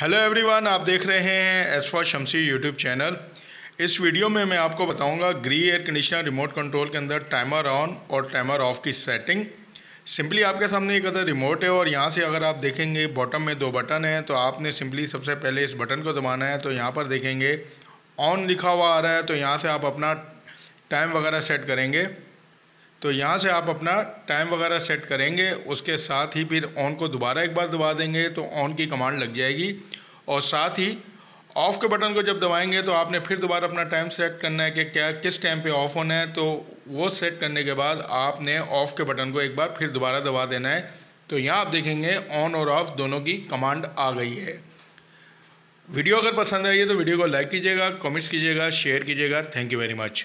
Hello everyone, आप देख रहे हैं S for Shamsi YouTube channel. इस वीडियो में मैं आपको बताऊंगा Gree air conditioner remote control के अंदर टाइमर ऑन और टाइमर ऑफ की सेटिंग। सिंपली आपके सामने एक अदर रिमोट है और यहाँ से अगर आप देखेंगे बॉटम में दो बटन हैं, तो आपने सिंपली सबसे पहले इस बटन को दबाना है। तो यहाँ पर देखेंगे ऑन लिखा हुआ आ रहा है, तो यहाँ से आप अपना टाइम वगैरह सेट करेंगे। तो यहाँ से आप अपना टाइम वगैरह सेट करेंगे, उसके साथ ही फिर ऑन को दोबारा एक बार दबा देंगे तो ऑन की कमांड लग जाएगी। और साथ ही ऑफ़ के बटन को जब दबाएंगे तो आपने फिर दोबारा अपना टाइम सेट करना है कि क्या किस टाइम पे ऑफ़ होना है। तो वो सेट करने के बाद आपने ऑफ़ के बटन को एक बार फिर दोबारा दबा देना है। तो यहाँ आप देखेंगे ऑन और ऑफ़ दोनों की कमांड आ गई है। वीडियो अगर पसंद आई है तो वीडियो को लाइक कीजिएगा, कमेंट्स कीजिएगा, शेयर कीजिएगा। Thank you very much.